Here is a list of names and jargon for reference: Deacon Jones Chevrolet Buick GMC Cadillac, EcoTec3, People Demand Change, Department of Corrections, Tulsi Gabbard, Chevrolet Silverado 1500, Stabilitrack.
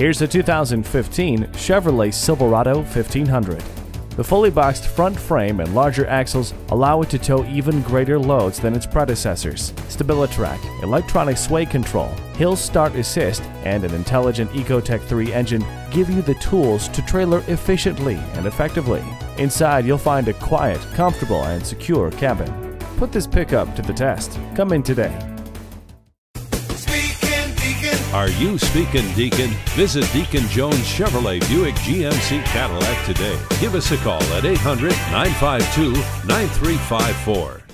Here's the 2015 Chevrolet Silverado 1500. The fully boxed front frame and larger axles allow it to tow even greater loads than its predecessors. Stabilitrack, electronic sway control, hill start assist, and an intelligent Ecotec3 engine give you the tools to trailer efficiently and effectively. Inside, you'll find a quiet, comfortable, and secure cabin. Put this pickup to the test. Come in today. Are you speaking, Deacon? Visit Deacon Jones Chevrolet Buick GMC Cadillac today. Give us a call at 800-952-9354.